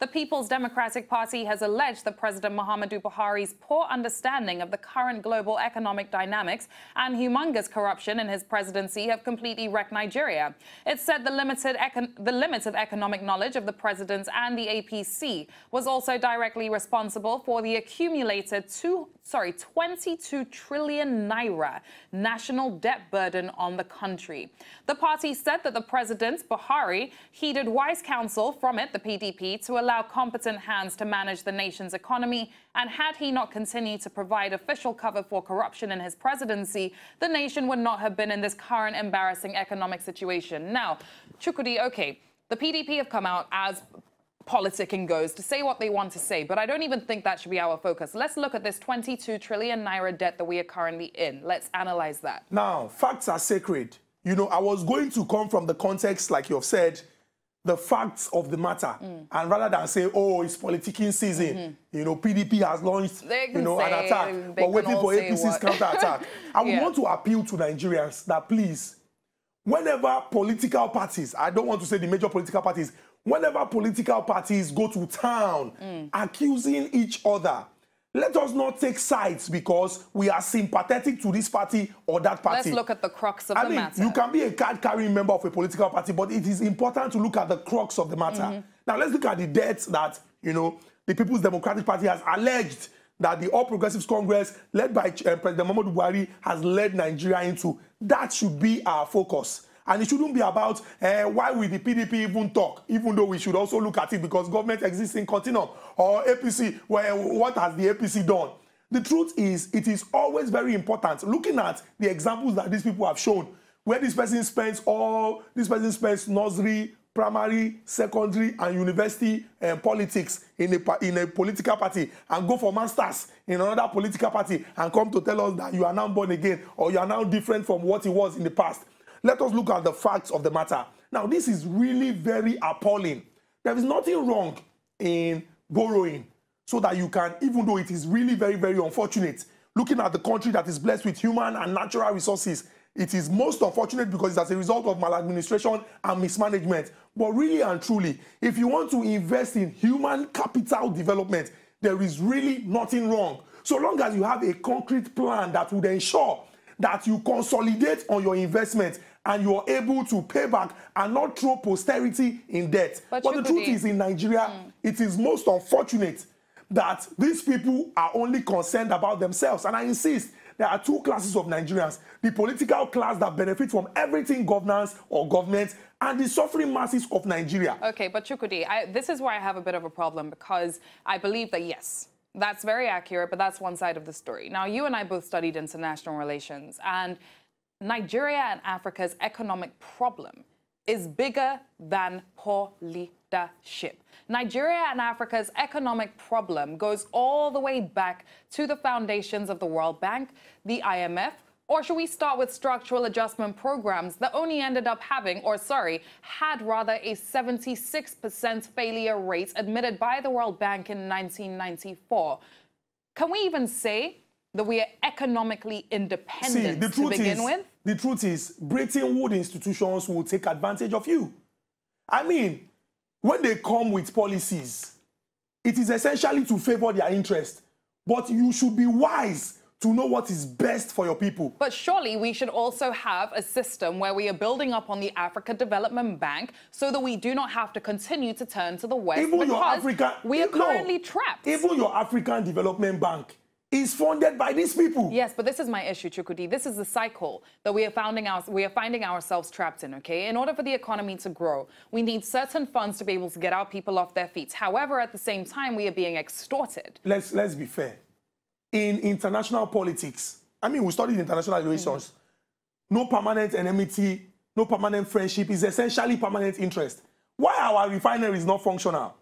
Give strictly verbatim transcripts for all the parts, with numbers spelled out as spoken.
The People's Democratic Party has alleged that President Muhammadu Buhari's poor understanding of the current global economic dynamics and humongous corruption in his presidency have completely wrecked Nigeria. It said the limited econ the limits of economic knowledge of the president and the A P C was also directly responsible for the accumulated two, sorry, twenty-two trillion naira national debt burden on the country. The party said that the president, Buhari, heeded wise counsel from it, the P D P, to allow competent hands to manage the nation's economy, and had he not continued to provide official cover for corruption in his presidency, the nation would not have been in this current embarrassing economic situation. Now, Chukwudi, okay, the P D P have come out as politicking goes to say what they want to say, but I don't even think that should be our focus. Let's look at this twenty-two trillion naira debt that we are currently in. Let's analyze that. Now, facts are sacred. You know, I was going to come from the context, like you've said, the facts of the matter. Mm. And rather than say, oh, it's politicking season, mm-hmm. you know, P D P has launched, you know, an attack, but waiting for A P C's counter-attack. I yeah. want to appeal to Nigerians that, please, whenever political parties, I don't want to say the major political parties, whenever political parties go to town mm. accusing each other, let us not take sides because we are sympathetic to this party or that party. Let's look at the crux of I the mean, matter. You can be a card-carrying member of a political party, but it is important to look at the crux of the matter. Mm-hmm. Now, let's look at the debts that, you know, the People's Democratic Party has alleged that the All Progressives Congress, led by uh, President Muhammadu Buhari, has led Nigeria into. That should be our focus. And it shouldn't be about uh, why will the P D P even talk, even though we should also look at it because government exists in continuum, or A P C, well, what has the A P C done? The truth is, it is always very important, looking at the examples that these people have shown, where this person spends all, this person spends nursery, primary, secondary, and university uh, politics in a, in a political party, and go for masters in another political party, and come to tell us that you are now born again, or you are now different from what it was in the past. Let us look at the facts of the matter. Now, this is really very appalling. There is nothing wrong in borrowing so that you can, even though it is really very, very unfortunate, looking at the country that is blessed with human and natural resources, it is most unfortunate because it's as a result of maladministration and mismanagement. But really and truly, if you want to invest in human capital development, there is really nothing wrong. So long as you have a concrete plan that would ensure that you consolidate on your investment and you're able to pay back and not throw posterity in debt. But, but the truth is, in Nigeria, mm. it is most unfortunate that these people are only concerned about themselves. And I insist, there are two classes of Nigerians. The political class that benefit from everything governance or government, and the suffering masses of Nigeria. Okay, but Chukwudi, I, this is where I have a bit of a problem, because I believe that, yes, that's very accurate, but that's one side of the story. Now, you and I both studied international relations, and Nigeria and Africa's economic problem is bigger than poor leadership. Nigeria and Africa's economic problem goes all the way back to the foundations of the World Bank, the I M F, or should we start with structural adjustment programs that only ended up having, or sorry, had rather a seventy-six percent failure rate admitted by the World Bank in nineteen ninety-four? Can we even say that we are economically independent See, the truth to begin is, with? The truth is, Bretton Woods institutions will take advantage of you. I mean, when they come with policies, it is essentially to favor their interest, but you should be wise to know what is best for your people. But surely we should also have a system where we are building up on the Africa Development Bank so that we do not have to continue to turn to the West, even your African, we are no, currently trapped. Even your African Development Bank is funded by these people. Yes, but this is my issue, Chukwudi. This is the cycle that we are, finding our, we are finding ourselves trapped in, okay? In order for the economy to grow, we need certain funds to be able to get our people off their feet. However, at the same time, we are being extorted. Let's, let's be fair. In international politics, I mean, we studied international relations. Mm-hmm. No permanent enmity, no permanent friendship is essentially permanent interest. Why our refinery is not functional?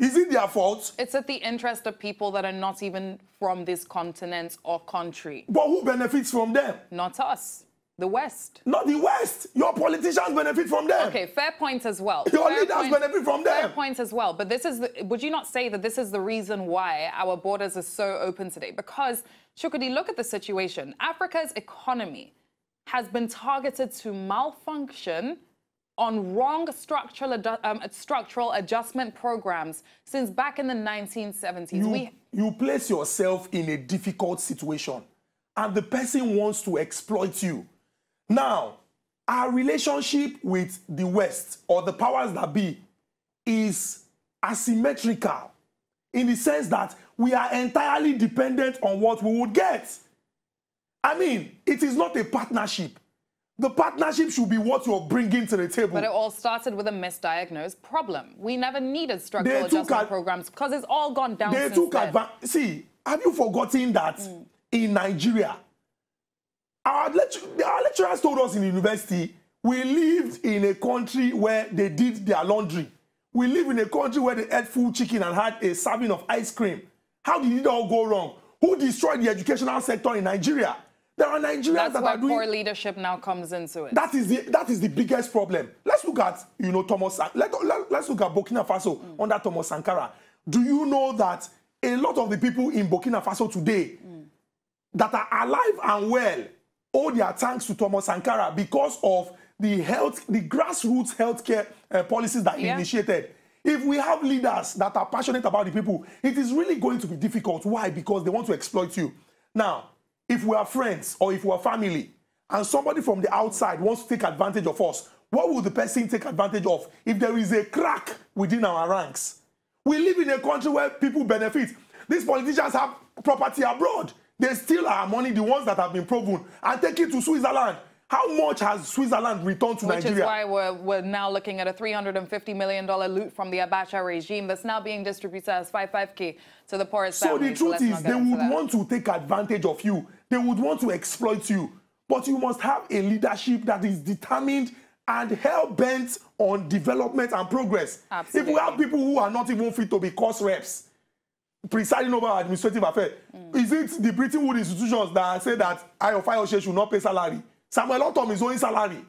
Is it their fault? It's at the interest of people that are not even from this continent or country. But who benefits from them? Not us. The West. Not the West. Your politicians benefit from them. Okay, fair point as well. Your fair leaders point, benefit from them. Fair point as well. But this is, the, would you not say that this is the reason why our borders are so open today? Because, Chukwudi, look at the situation. Africa's economy has been targeted to malfunction on wrong structural adu um, structural adjustment programs since back in the nineteen seventies. You, we... you place yourself in a difficult situation, and the person wants to exploit you. Now, our relationship with the West, or the powers that be, is asymmetrical in the sense that we are entirely dependent on what we would get. I mean, it is not a partnership. The partnership should be what you're bringing to the table. But it all started with a misdiagnosed problem. We never needed structural adjustment programs because it's all gone down since then. See, have you forgotten that mm. in Nigeria, our, lectur our lecturers told us in university, we lived in a country where they did their laundry. We live in a country where they ate full chicken and had a serving of ice cream. How did it all go wrong? Who destroyed the educational sector in Nigeria? There are Nigerians That's that are doing... That's where poor leadership now comes into it. That is the, that is the biggest problem. Let's look at, you know, Thomas... Let, let, let's look at Burkina Faso mm. under Thomas Sankara. Do you know that a lot of the people in Burkina Faso today mm. that are alive and well owe their thanks to Thomas Sankara because of the health, the grassroots healthcare uh, policies that he yeah. initiated? If we have leaders that are passionate about the people, it is really going to be difficult. Why? Because they want to exploit you. Now... if we are friends or if we are family and somebody from the outside wants to take advantage of us, what will the person take advantage of if there is a crack within our ranks? We live in a country where people benefit. These politicians have property abroad. They steal our money, the ones that have been proven, and take it to Switzerland. How much has Switzerland returned to Which Nigeria? Which is why we're, we're now looking at a three hundred fifty million dollar loot from the Abacha regime that's now being distributed as five five K to the poorest families. So the truth is, they would want to take advantage of you. They would want to exploit you. But you must have a leadership that is determined and hell-bent on development and progress. Absolutely. If we have people who are not even fit to be cost reps, presiding over administrative affairs, mm. is it the Bretton Woods institutions that say that Ayo Fashola should not pay salary? Samuel Otom is owing salary.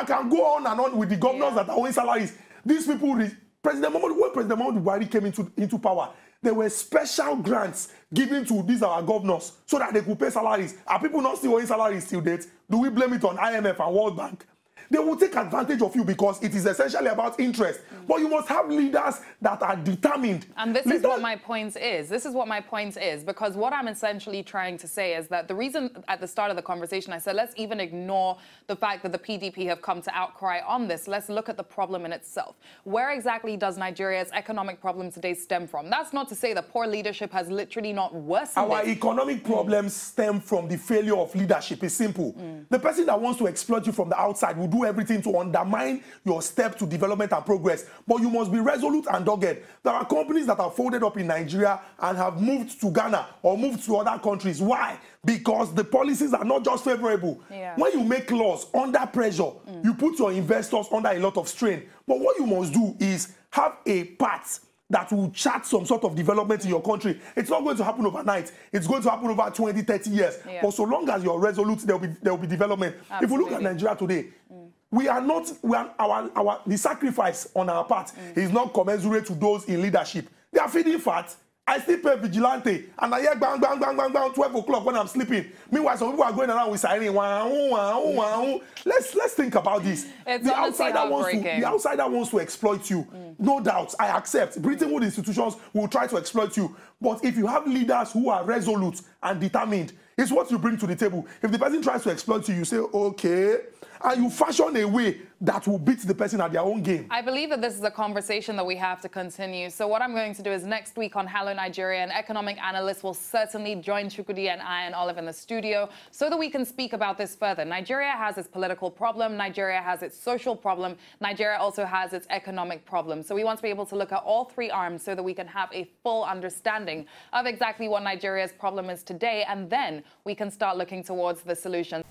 I can go on and on with the governors yeah. that are owing salaries. These people, President Muhammadu, when President Muhammadu Buhari came into, into power, there were special grants given to these our governors so that they could pay salaries. Are people not still owing salaries till date? Do we blame it on I M F and World Bank? They will take advantage of you because it is essentially about interest. Mm. But you must have leaders that are determined. And this leaders is what my point is. This is what my point is. Because what I'm essentially trying to say is that the reason at the start of the conversation I said, let's even ignore the fact that the P D P have come to outcry on this. Let's look at the problem in itself. Where exactly does Nigeria's economic problem today stem from? That's not to say that poor leadership has literally not worsened. Our it. economic problems mm. stem from the failure of leadership. It's simple. Mm. The person that wants to exploit you from the outside will do everything to undermine your step to development and progress. But you must be resolute and dogged. There are companies that are folded up in Nigeria and have moved to Ghana or moved to other countries. Why? Because the policies are not just favorable. Yeah. When you make laws under pressure, mm. you put your investors under a lot of strain. But what you must do is have a path that will chart some sort of development in your country. It's not going to happen overnight. It's going to happen over twenty, thirty years. Yeah. But so long as you're resolute, there will be, there will be development. Absolutely. If you look at Nigeria today, mm. we are not, we are, our, our, the sacrifice on our part mm. is not commensurate to those in leadership. They are feeding fat. I still pay vigilante, and I hear bang, bang, bang, bang, bang, twelve o'clock when I'm sleeping. Meanwhile, some people are going around with siren. Wow, wow, wow. Let's, let's think about this. It's the, outsider wants to, the outsider wants to exploit you. Mm. No doubt, I accept. Bretton Woods institutions will try to exploit you. But if you have leaders who are resolute and determined, it's what you bring to the table. If the person tries to exploit you, you say, okay, and you fashion a way that will beat the person at their own game. I believe that this is a conversation that we have to continue. So what I'm going to do is next week on Hello Nigeria, an economic analyst will certainly join Chukwudi and I and Olive in the studio so that we can speak about this further. Nigeria has its political problem. Nigeria has its social problem. Nigeria also has its economic problem. So we want to be able to look at all three arms so that we can have a full understanding of exactly what Nigeria's problem is today, and then we can start looking towards the solution.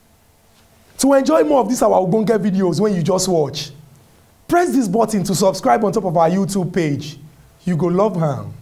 To enjoy more of these our Ogbonge videos when you just watch, press this button to subscribe on top of our YouTube page. You go love am.